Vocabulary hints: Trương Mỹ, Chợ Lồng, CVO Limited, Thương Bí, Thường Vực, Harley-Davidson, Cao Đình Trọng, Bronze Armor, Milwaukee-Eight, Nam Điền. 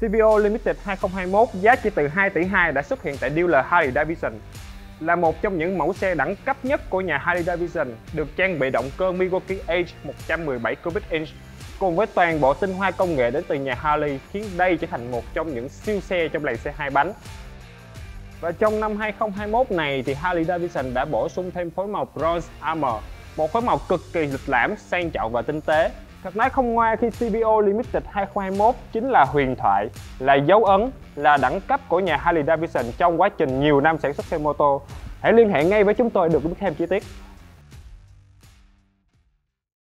CVO Limited 2021 giá chỉ từ 2 tỷ 2 đã xuất hiện tại dealer Harley-Davidson, là một trong những mẫu xe đẳng cấp nhất của nhà Harley-Davidson, được trang bị động cơ Milwaukee-Eight 117 cubic inch cùng với toàn bộ tinh hoa công nghệ đến từ nhà Harley, khiến đây trở thành một trong những siêu xe trong làng xe hai bánh. Và trong năm 2021 này thì Harley-Davidson đã bổ sung thêm phối màu Bronze Armor, một phối màu cực kỳ lịch lãm, sang trọng và tinh tế. Thật nói không ngoa khi CVO Limited 2021 chính là huyền thoại, là dấu ấn, là đẳng cấp của nhà Harley-Davidson trong quá trình nhiều năm sản xuất xe mô tô. Hãy liên hệ ngay với chúng tôi để được biết thêm chi tiết.